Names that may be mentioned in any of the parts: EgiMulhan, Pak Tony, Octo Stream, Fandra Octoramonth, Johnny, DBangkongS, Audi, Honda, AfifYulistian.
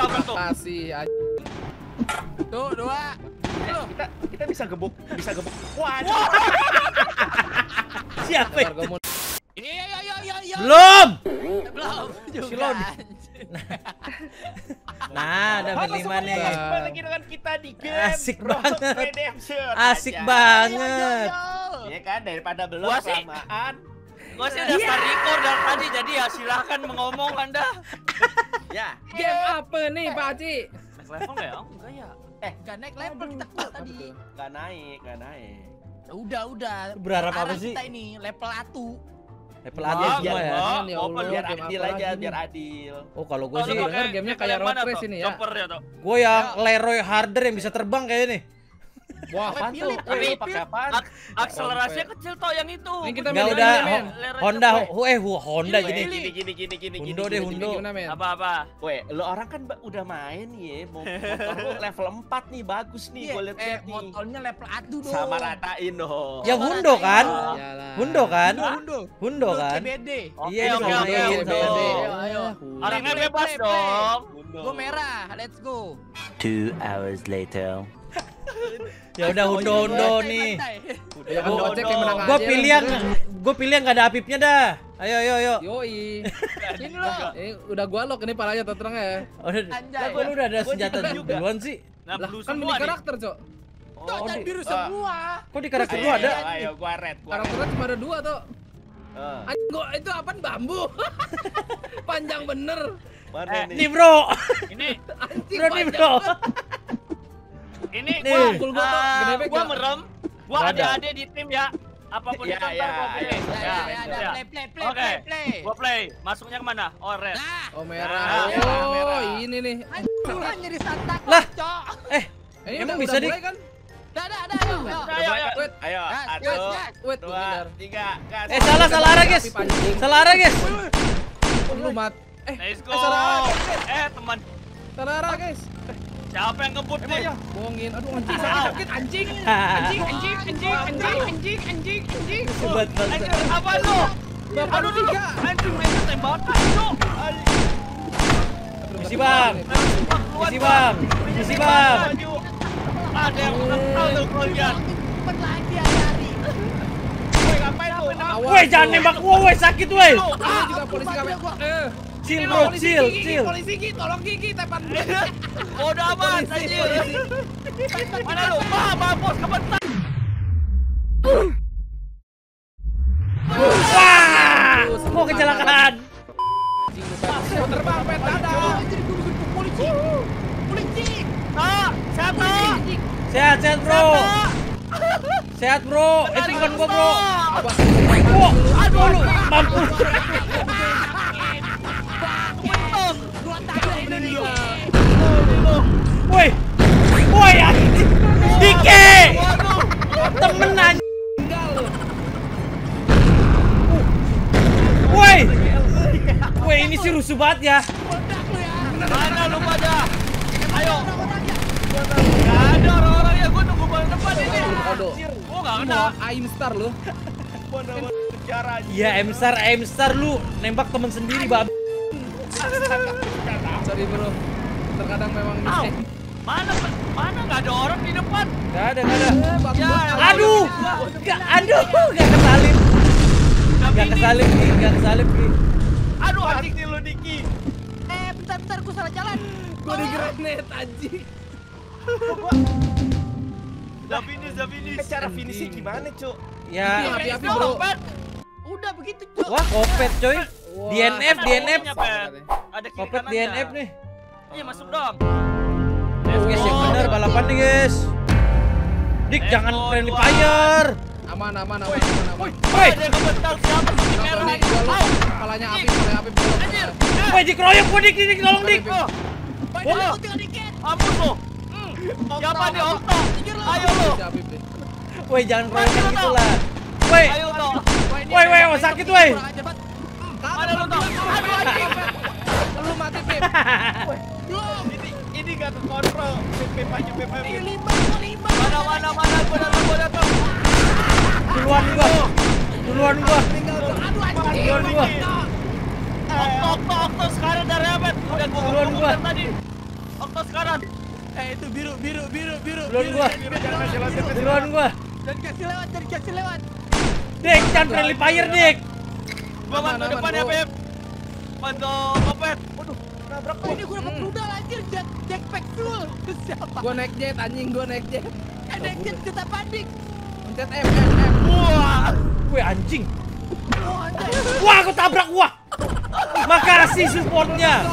tabrak tuh. Kasih aja. Tuh, dua. Kita bisa gebuk. Waduh. Siapa itu? Iya. Belum. Silon. Nah, udah berlima nih. Kita di game asik banget. Asik banget. Ya kan daripada belum kelamaan. Gua sih udah start record dari tadi, jadi ya silakan mengomong Anda. Ya. Game apa nih, Pak Haji? Naik level ya? Enggak ya. Enggak naik level kita tadi. Enggak naik. Udah. Berharap apa sih? Kita ini level 1. Level adil semua ya. Biar adil aja, biar adil. Oh, kalau gue sih bener gamenya kayak Road Race ini ya. Gue yang Leroy Harder yang bisa terbang kayaknya nih. Wah, apaan tuh? Pakai apaan? Akselerasinya kecil toh yang itu. Enggak udah Honda gini. Hundo deh, Hundo. Apa? Weh, lo orang kan udah main ya. Motor lo level 4 nih, bagus nih. Gue liat nih. Motornya level 1 dong. Sama ratain dong. Ya Hundo kan? Iya, Hundo. Orangnya bebas dong. Gue merah, let's go. 2 hours later. Ya udah Hundo nih. Gua pilih yang enggak ada apipnya dah. Ayo. Yoi. Ini lo. Udah gua lock ini parahnya terang ya. Udah, udah ada senjata duluan sih. Kan di karakter, Cok. Oh, ada biru semua. Kok di karakter gua ada? Ayo gua red. Karakternya cuma ada 2 tuh. Itu apaan bambu? Panjang bener. Nih, Bro. Ini Bro. Ini gua merem, gua ada di tim ya. Apapun yang play. Gua play. Masuknya kemana? Oh, red. Oh, merah. Oh, ini nih. Anjir, jadi Santa Claus, Cok. Ini emang bisa di kan? Ayo. 1, 2, 3, gas. Salah arah, guys. Salah arah, guys. Lu mat. Let's go. Teman. Salah arah, guys. Siapa yang ngebut nih? Bohongin. Aduh, anjing. Apa lu? Aduh, anjing tembakan lu. Misi bang. Ada yang kenal tuh kalian. Cepet lagi hari. Woi, ngapain lu? Woi, jangan nembak gua, woi, sakit woi. Juga polisi kami. Chill bro, chill. Polisi gigi, tolong gigi, tepan. Bodoh amat, anjir. Mana lu? Mampus, kebentar. Wah, mau kecelakaan. Mau terbang, petada. Polisi. Sehat, bro. Sehat, bro. Itu bukan gua, bro. Aduh, lu. Mampus. Woi, Dike, temen anjing. Woi, ini sih rusuh banget ya. Mana lu pada? Ayo. Gak ada orang-orang ya, gua nunggu balik depan ini. Gua gak kena. Aimstar lu. Ya Aimstar lu nembak temen sendiri, babi. Sorry bro, terkadang memang mana nggak ada orang di depan? Nggak ada. Ya, nggak kesalip ki. Aduh, anjing nih lo Diki. Bentar, gue salah jalan. Gue di grenade anjing. Udah finish. Cara finishnya gimana, Cuk? Ya, api-api bro. Udah begitu, Cuk. Wah, kopet coy. DNF. Ada kopet DNF nih. Iya, masuk dong. Guys, yang benar balapan nih, guys. Dik, jangan friendly fire. Aman. Woi. Ada kebentar siapa sih merah nih? Kepalanya api. Anjir. Woi, dikeroyok gua Dik, tolong Dik. Woi, tinggal dikit. Ampun lo. Siapa nih Octo? Ayo lo. Woi, jangan royok gitu lah. Woi. Ayo lo. Woi, sakit woi. Ada lo toh. Aduh anjing. Lu mati, Pip. Woi. Ini gak terkontrol. Pip. Mana. Gua datang. Duluan gua. Aduh anjing. Duluan gua. Okto sekarang udah repot. Udah gua tadi. foto sekarang. Itu biru. Duluan gua. Jangan kasih lewat. Dik, jangan friendly fire, Dik. Gua mantau depan ya, Pep. Mantau moped. Waduh, nabrak ini gua dapat rudal anjir, jetpack full. Ke siapa? Gua naik jet. Naik jet kita panik. Pencet M. Wah, gue anjing. Wah, aku tabrak gua. Makasih supportnya.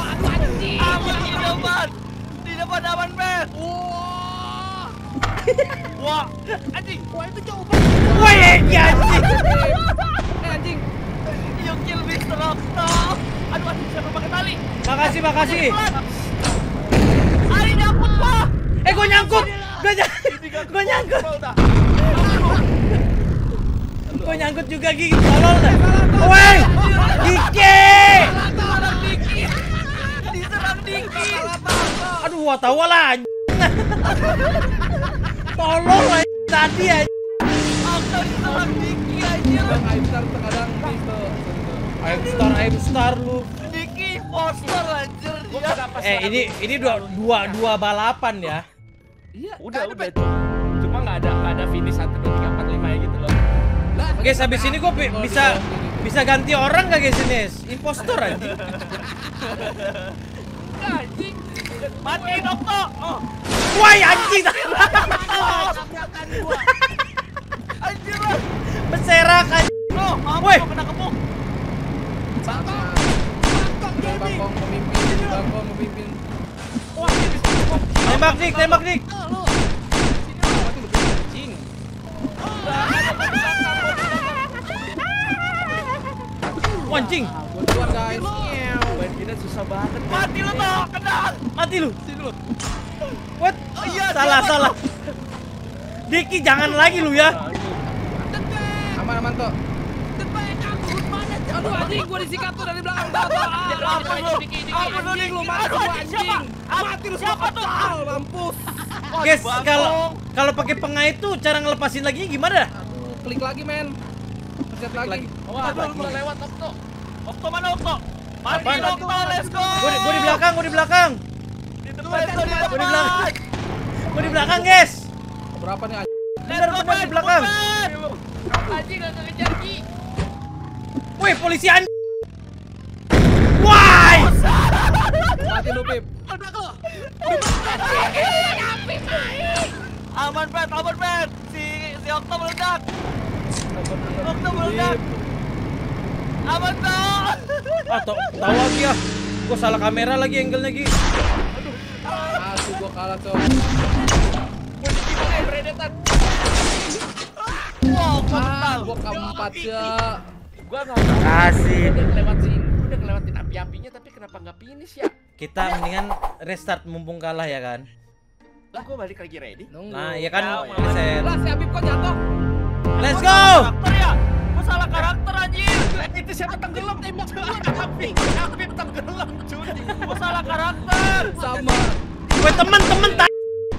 Di depan Pep. Wah, anjing, itu jauh banget. Wah, anjing. You kill Mr. Rockstar. Aduh, siapa pakai tali? Makasih. Ari dapat, Pak. Gua nyangkut. Gua nyangkut juga gigi. Tolong dah. Woi, Diki. Diserang Diki. Aduh, wah tahu lah. Tolong lah tadi ya. Octo diserang Diki aja. I'm star lu. Diki poster anjir dia. Ini dua balapan ya. Iya. Udah. Cuma enggak ada finish 1, 2, 3, 4, 5 ya gitu loh. Guys, habis ini gua bisa ganti orang enggak guys ini? Impostor anjing. Anjing. Matiin Octo. Oh. Wah, anjing. Anjir lah. Berserak anjing. Loh, mau kena kepung. Bangkong pemimpin. Wah, tembak dik. Wancing. Keluar guys. Main gini susah banget. Mati lu toh, kenal. Mati lu. Sini lu. What? Oh, iya, salah. Diki jangan lagi lu ya. Aman toh. Aduh anjing, gua disikat tuh dari belakang. Mampus. Guys, kalau pakai pengait tuh cara ngelepasin laginya gimana? Klik lagi, men. Pencet lagi. Wah, udah lewat Octo. Octo mana Octo? Mari Octo, let's go. Gua di belakang. Gua di belakang, guys. Berapa nih anjing? Bener di belakang. Anjing enggak ngejar Ki. Woi, polisi anjing. Why? Mati lu, Pip. Aman, Pet. Si Octo meledak. Aman, Pet. Ah, tahu lagi ya. Gua salah kamera lagi angle-nya, Ki. Aduh, gua kalah, coy. Gua dikit nih, predator. Wow, fatal. Gua keempat ya. Gua kasih udah ngelewatin api-apinya tapi kenapa nggak finish ya? Kita mendingan restart mumpung kalah ya kan? Lah gua balik lagi ready. Nah ya kan reset. Lah si Habib kok jatuh. Let's go. Karakter ya? Gua salah karakter anjir. Itu siapa tenggelam? Habib tenggelam cuy. Gua salah karakter. Sama. Gue teman-teman.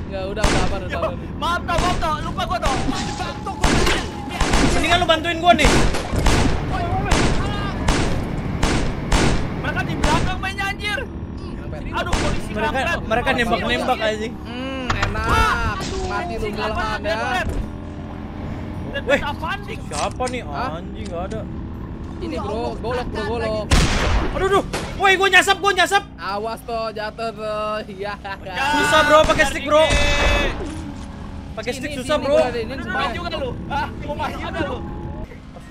Ya udah sabar. Maaf toh. Lupa gua toh. Bantu gua. Mendingan lu bantuin gua nih. Mereka di belakang mainnya anjir. Aduh polisi ngampret. Mereka nembak-nembak anjing. Enak. Mati lu gak ada. Weh, siapa nih anjing gak ada. Ini bro, golok. Aduh. Woi, gua nyasap. Awas toh jatuh bro. Iya. Susah bro pakai stick bro. Pakai stick susah bro. Main juga lu. Hah? Mau main juga lu.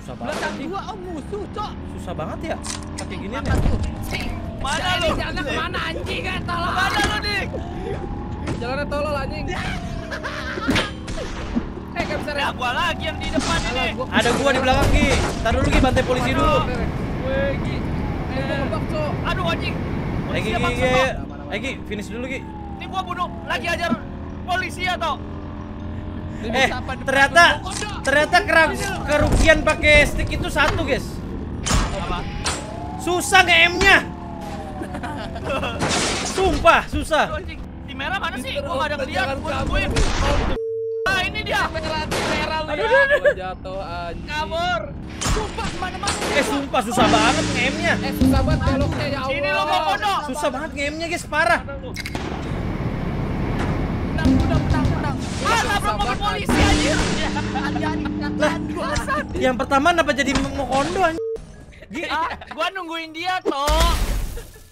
Susah banget. Susah banget ya. Pakai gini nih. Mana lu? Jalan kemana anjing kan? Tolong. Mana lu, Dik? Jalannya tolol anjing. Enggak bisa. Ya gua lagi yang di depan ini. Ada gua di belakang, Ki. Entar dulu Ki bantai polisi dulu. Woi, Ki. Ayo nembak, Cok. Aduh anjing. Ki, finish dulu, Ki. Ini gua bunuh lagi ajar polisi atau ternyata kerugian pakai stick itu 1 guys. Apa? Susah nge-aim-nya. Sumpah susah. Di merah mana sih? Gua enggak ada kelihatan. Nah, ini dia. Merah lu ya. Jatuh anjing. Kabur. Sumpah mana-mana. Sumpah susah banget nge-aim-nya. Susah banget beloknya ya Allah. Ini lo mau kodok. Susah banget nge-aim-nya guys, parah. nabrak mobil polisi aja. Lah, yang pertama kenapa jadi kondo anjir? Gua nungguin dia toh.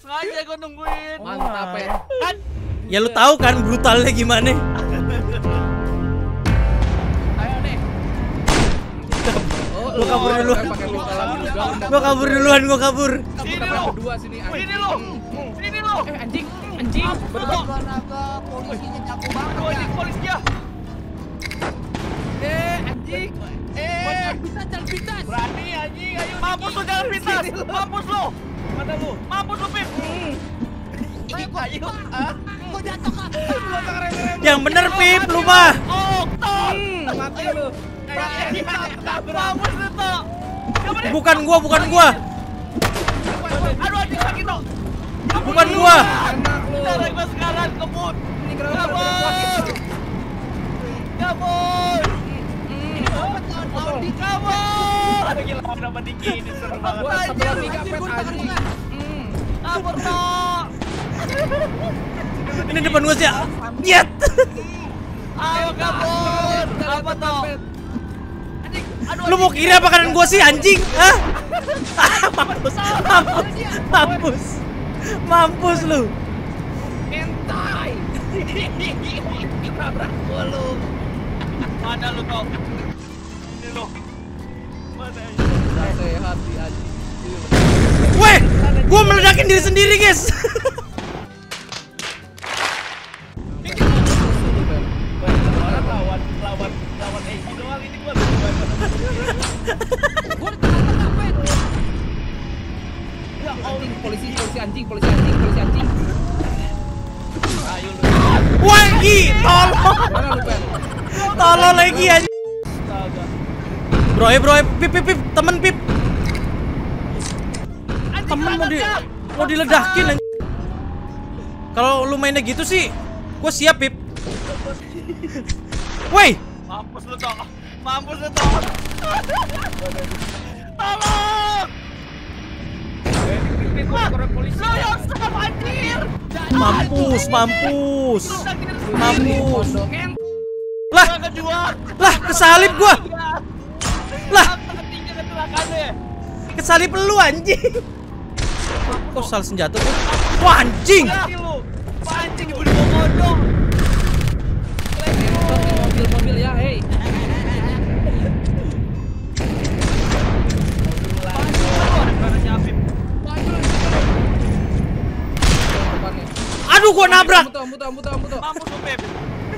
Sengaja gua nungguin. Mantap ya. Kan ya lu tahu kan brutalnya gimana? Ayo nih. Lu kabur duluan. Gua kabur duluan, gua kabur. Sini lu. Sini lu. Sini lu. Eh anjing. Anjing, betul. Polisinya jago banget. Polisi dia. Eh, anjing. Eh, bisa jalan pintas. Berani anjing, ayo. Mampus lu jalan pintas. Mampus lu. Mana lu? Mampus lu, Pip. Ayo, ayo. Gua jatuh kan. Yang bener, Pip, lu mah. Okto. Mati lu. Mampus lu, Tok. Bukan gua. Aduh, anjing sakit, Tok. Bukan gua. Sekarang gua sekarang kebut. Ini gerak sakit. Kabur. Ini apa tahun Audi kabur. Ada gila kenapa dikit ini seru banget. Gua dikapet anjing. Kabur toh. Ini depan gua sih. Nyet. Ayo kabur. Apa toh? Lu mau kiri apa kanan gua sih anjing? Hah? Mampus lu. Entai. Nabrak gua lu. Mana lu kau? Ini lu. Mana ya? Santai hati aja. Weh, gua meledakin diri sendiri, guys. Lawan Egi doang ini gua. Gua tengah-tengah pet. Ya Allah, polisi anjing. Ayo lu. Wangi, tolong. Tolong lagi anjing. Bro, pip, temen Pip. Temen mau diledakin anjing. Kalau lu mainnya gitu sih, gua siap Pip. Woi. Mampus lu toh. Tolong. Mampus. Lah kesalip gua. Lah kesalip lu anjing. Kok salah senjata tuh? Wah anjing. Anjing ibu dibodong. Mobil ya, hei. Aduh, gua nabrak. Muto. Mampus lu, Pip.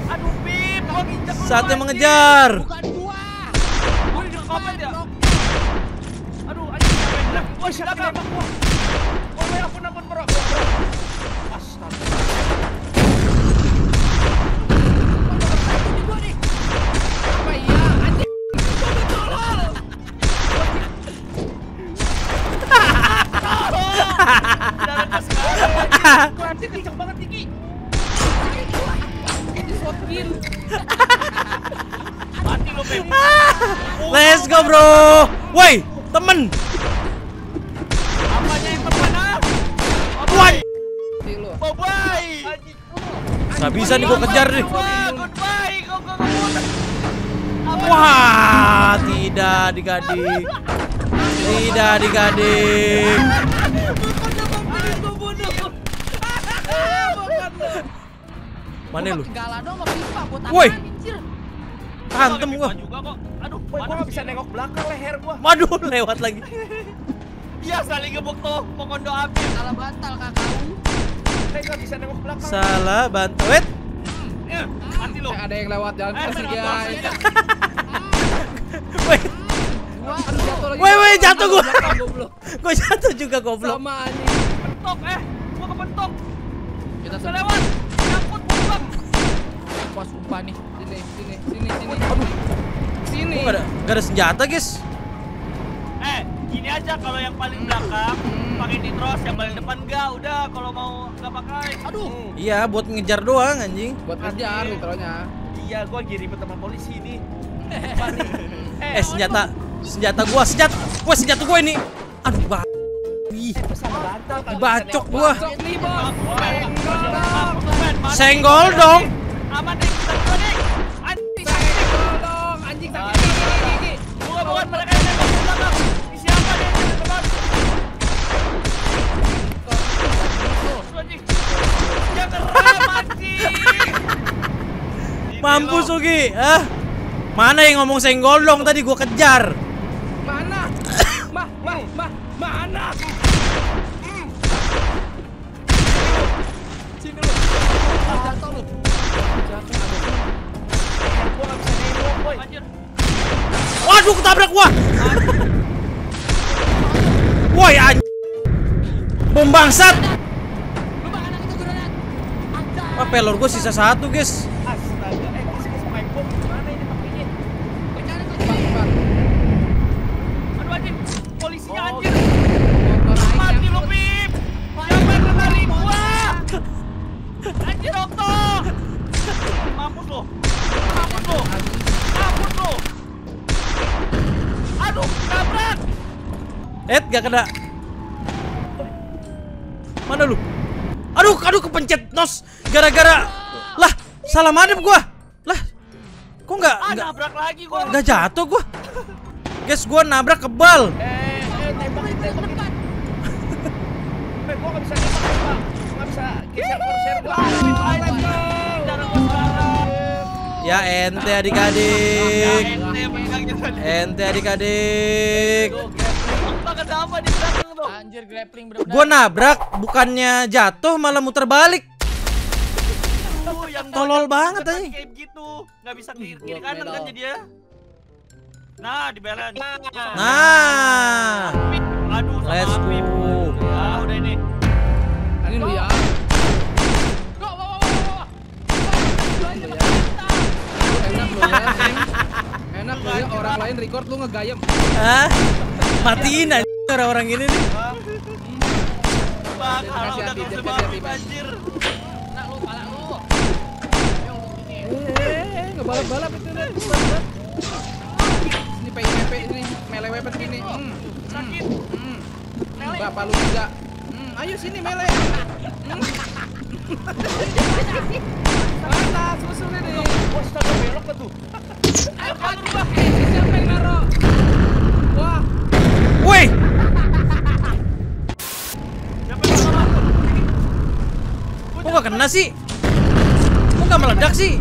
Aduh, Pip, gua nginjak lu. Saatnya mengejar. Bukan gua. Gua di depan dia. Aduh, anjing. Woi, siapa nabrak gua? Oh, ya ampun, bro. Astaga. Anjing kenceng banget Diki. Mati lo, Pep. Let's go, bro. Woi, temen. Apanya yang temen, ah? Woi. Bye-bye. Nggak bisa nih gua kejar nih. Wah, Tidak digadik. Mana lu? Woi. Tantem gua. Aduh, gua enggak bisa nengok belakang leher gua. Waduh, lewat lagi. Iya, saling gebuk tuh, mau kondo habis. Salah bantal kakak. Enggak bisa nengok belakang. Salah bantal. Wait. Mati lu. Ada yang lewat jalan kesini, guys. Woi. Woi, jatuh gua. Gua jatuh juga goblok. Sama anjing. Pentok gua kepentok. Kita selewat. Wah, sumpah nih. Sini. Aduh. Sini. Gak ada senjata, guys. Gini aja kalau yang paling belakang pakai nitros, yang paling depan enggak. Udah, kalau mau enggak pakai. Aduh. Iya, buat ngejar doang anjing. Buat ngejar nitronya. Iya, gua giri sama polisi ini. Senjata gua ini. Aduh, bah. Ih. Dibacok gua. Senggol dong. Aman deh, kita bukan mereka yang nembak ke belakang. Siapa dia yang nembak? Ya keren anjing. Mampus Ugi. Hah? Mana yang ngomong senggolong tadi gua kejar. Mana? Mana? Sini lu. Jatuh lu. Waduh, ketabrak gua. Woi anjing. Bom bangsat. Wah, pelor gua sisa satu, guys. Astaga. Polisinya anjir. Mati lu, Pip. Siapa yang lari gua? Anjir, Octo. Mampus lu. Mampus lu. Aduh, tabrak. Gak kena. Mana lu? Aduh, kepencet nos gara-gara. Lah, salah madep gua. Lah. Kok enggak nabrak lagi gua. Enggak jatuh gua. Guys, gua nabrak kebal. Tembakin. Gua enggak bisa nembak. Gua bisa geser ya ente adik-adik. Ente adik-adik. Anjir, grappling bener-bener. Gua nabrak, bukannya jatuh malah muter balik. Tolol banget anjing. Kayak gitu. Enggak bisa kiri kanan kan jadi ya. Nah, dibelain. Nah. Aduh, let's go. Ah, udah ini. Ini lu ya. Enak lu ya, orang lain record lu ngegayem. Hah? Matiin aja orang-orang ini nih. Bang, kalau udah kesebab banjir. Enak lu, palak lu. Ngebalap-balap itu nih. Ini PIP ini, melee weapon ini. Sakit. Bapak lu juga. Ayo sini melee. Mana susul ini? Astaga, belok ke tuh. Ayo bantu gua. Siapa yang naruh? Wah. Woi. Kok gak kena sih? Kok gak meledak sih?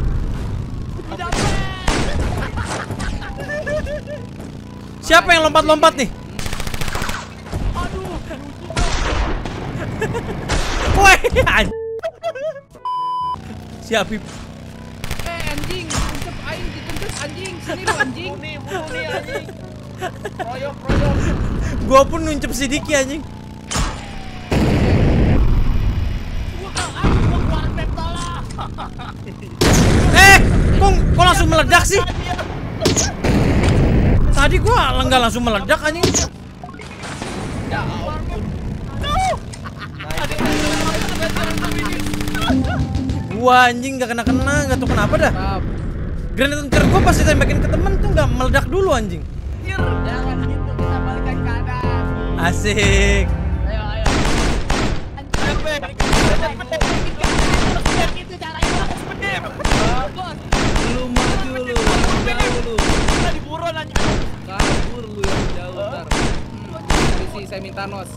Siapa yang lompat-lompat nih? Aduh. Woi, anjing. Si Habib. Anjing, kentut aing dikentut anjing. Sini lu anjing. Muni anjing. Royok. Gua pun nuncep Sidiki anjing. Kok langsung meledak sih? Tadi gua enggak langsung meledak anjing. Ya ampun. Gua anjing gak kena-kena, gak tau kenapa dah. Grenade launcher gua pasti tembakin ke temen tuh gak meledak dulu anjing. Jangan gitu, kita balikan keadaan. Asik. Ayo. Lu maju lu, kita diburon anjing. Kabur lu yang jauh ntar. Polisi, saya minta nos.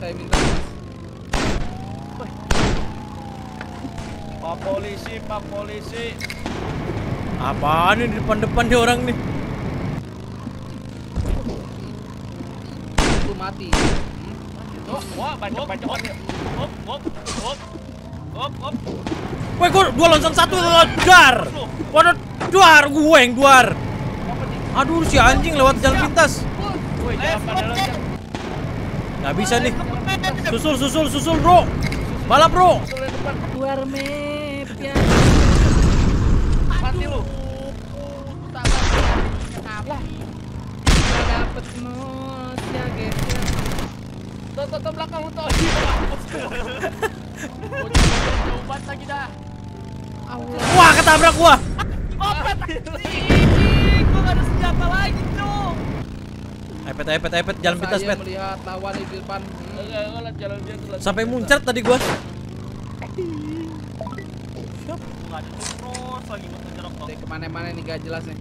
Pak polisi. Apaan ini di depan dia orang nih? Lu mati. Wah, banyak. Op. Woi, gua langsung satu lodar. Waduh, duar gue yang duar. Aduh, si anjing lewat jalan pintas. Woi, nggak bisa nih. Susul, bro. Balap, bro. Duar map ya. Mati lu. Dapat nos ya, guys. Tuh belakang lu. Obat lagi dah. Wah, ketabrak gua. Obat sih. Gua enggak ada senjata lagi, Cuk. Epet jalan pintas, Pet. Melihat lawan di depan. Jalan pintas. Sampai muncrat tadi gua. Siap. Enggak ada terus lagi mengejar Octo. Kemana-mana nih, gak jelas nih.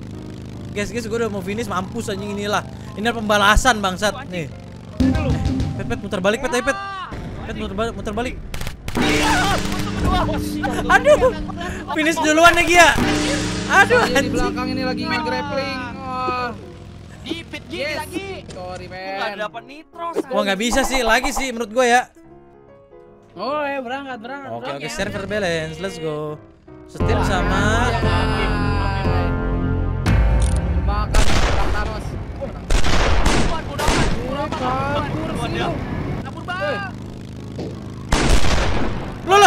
Guys, gue udah mau finish, mampus anjing inilah. Ini adalah pembalasan bangsat nih. Pet muter balik, pet, pet. Pet muter balik. Aduh. Finish duluan nih Gia. Aduh, di belakang ini lagi grappling. Dipit gini lagi. Sorry, men. Enggak dapat nitros. Gua enggak bisa sih lagi sih menurut gue ya. Oh, ya berangkat. Oke, server balance. Let's go. Setir sama makan taros. Loh,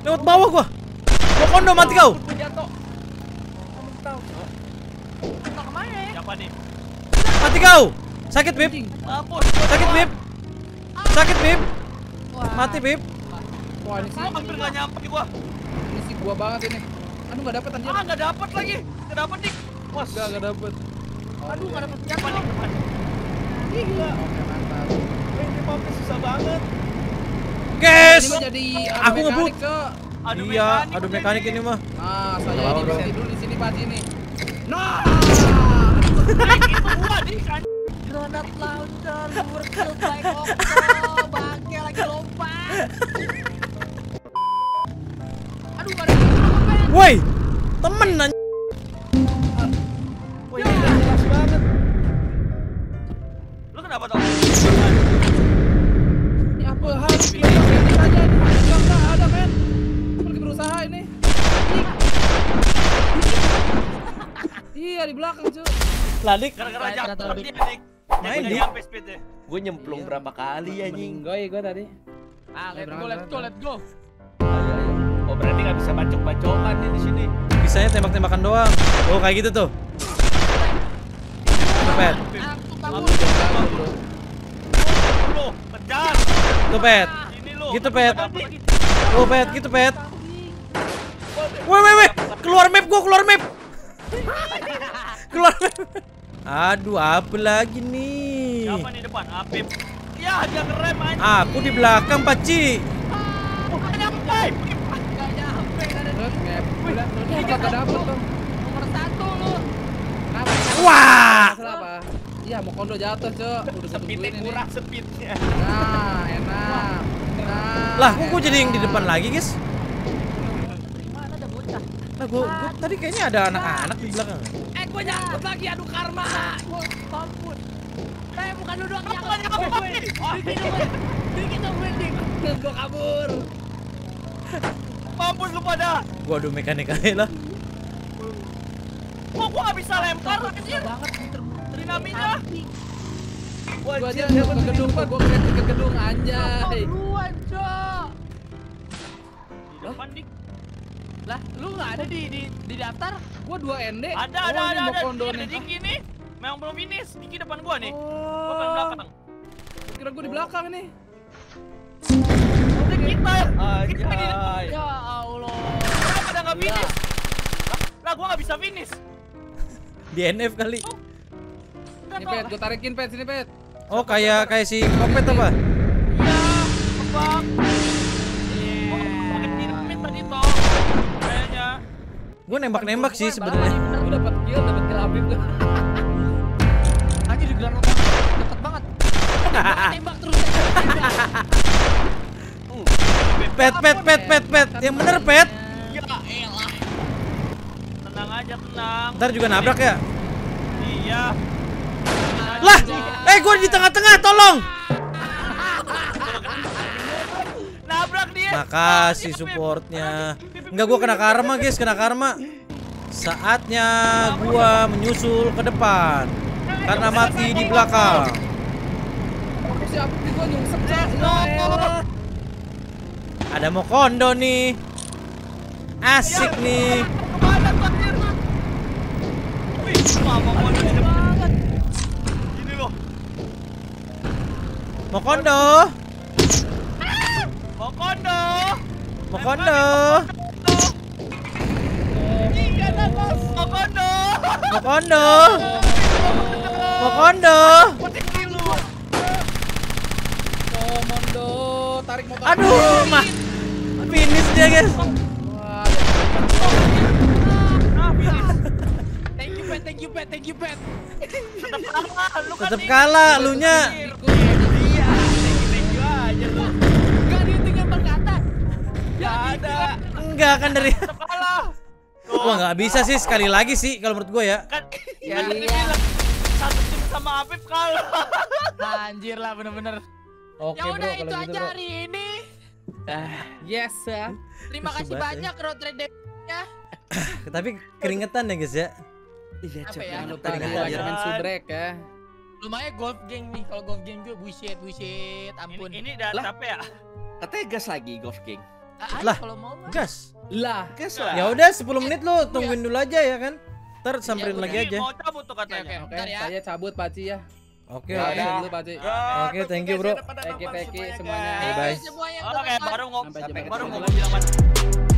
lewat bawah gua. Gua kondo mati kau. Mati kau. Sakit, Bib. Sakit, Bib. Sakit, Bib. Mati, Bib. Wah, ini hampir enggak nyampe gua. Ini sih gua banget ini. Aduh, enggak dapat anjir. Ah, enggak dapat lagi. Enggak dapat nih. Wah, enggak dapat. Aduh, enggak dapat siapa nih. Ih, gila. Oke, mantap. Ini pompa susah banget. Guys, aku ngebut. Iya, adu mekanik ini mah. Nah, saya ini dulu di sini pagi nih. Nah. Itu gua di kan. Granat launcher, berkel baik Octo, bangke lagi lompat. Aduh, ada temen. Woi, temen anjing. Woi, jelas banget. Lu kenapa tau? Ini apa hal? Ini aja enggak ada, men. Lagi berusaha ini. Iya, di belakang, cuy. Ladik gara-gara jatuh dia, Dik. Main dia sampai speed deh. Gue nyemplung berapa kali anjing. Gue tadi. Ah, let's go. Oh, berarti enggak bisa bacok-bacokan nih di sini. Bisanya tembak-tembakan doang. Oh, kayak gitu tuh. Topet. Kejar. Topet. Gitu, Pet. Oh, Pet, gitu, Pet. Woi. Keluar map. Keluar. Aduh, apa lagi nih? Siapa nih depan? Apip. Ya, dia ngerem anjing. Aku di belakang, Paci. Bukan nyampe. Nomor 1 lu. Wah. Iya, mau kondo jatuh, Cuk. Speed-nya kurang speed-nya. Nah, enak. Lah, kok jadi yang di depan lagi, guys? Mana ada bocah? Nah, gua tadi kayaknya ada anak-anak di belakang. Gue nyangkut lagi, aduh karma. Ampun. Saya bukan lu doang yang nyangkut. Bikin dong winding. Gue kabur. Mampus lu pada. Gue adu mekanik aja lah. Kok gue gak bisa lempar anjir? Dinaminya. Gue aja ke gedung, gue ke gedung anjay. Luan, Cok. Di depan, Dik. Lah, lu nggak ada di daftar? Gua 2 ND. Ada Dik ini. Memang belum finish. Dik depan gua nih. Gua paling belakang. Kira gua di belakang nih. Udah kita di depan. Ya Allah. Kenapa pada nggak finish? Lah, gua nggak bisa finish. DNF kali. Ini Pet, gua tarikin Pet sini Pet. Oh, kayak si Kopet apa? Iya, Kopet. Gue nembak-nembak sih sebenarnya. Gue dapat kill Abib tuh. Lagi di gelar nonton, deket banget. Nembak terus. Pet. Yang bener Pet. Ya elah. Tenang aja, tenang. Ntar juga nabrak ya. Iya. Lah, gue di tengah-tengah, tolong. Nabrak dia. Makasih supportnya. Enggak, gua kena karma guys. Saatnya gua menyusul ke depan karena mati di belakang. Ada mau kondo nih. Asik nih. Mau kondo. Mau kondo. Tarik motor. Aduh, mah. Finish dia, guys. Wah. Finish. Thank you, Thank you, Pat. Tetep kalah, lu nya. Iya, thank you aja lu. Enggak, dia tinggal ke atas. Ya ada. Enggak kan dari. Wah, enggak bisa sih sekali lagi sih kalau menurut gue ya. Kan ya satu tim sama Afif kalah. Anjir lah bener-bener. Oke, ya udah itu aja hari ini. Yes ya. Terima kasih banyak Road Redemption-nya. Tapi keringetan ya guys ya. Iya, coba ya, lupa keringetan subrek ya. Lumayan golf gang nih, kalau golf gang gue buset buset ampun. Ini udah capek ya. Katanya gas lagi golf gang. Lah, kalau mau gas. Lah, gas lah. Ya udah 10 menit lu tungguin dulu aja ya kan. Ntar samperin lagi aja. Mau cabut tuh katanya. Oke, saya cabut Paci ya. Oke, oke, thank you bro. Thank you semuanya. Bye bye. Oke, baru ngomong.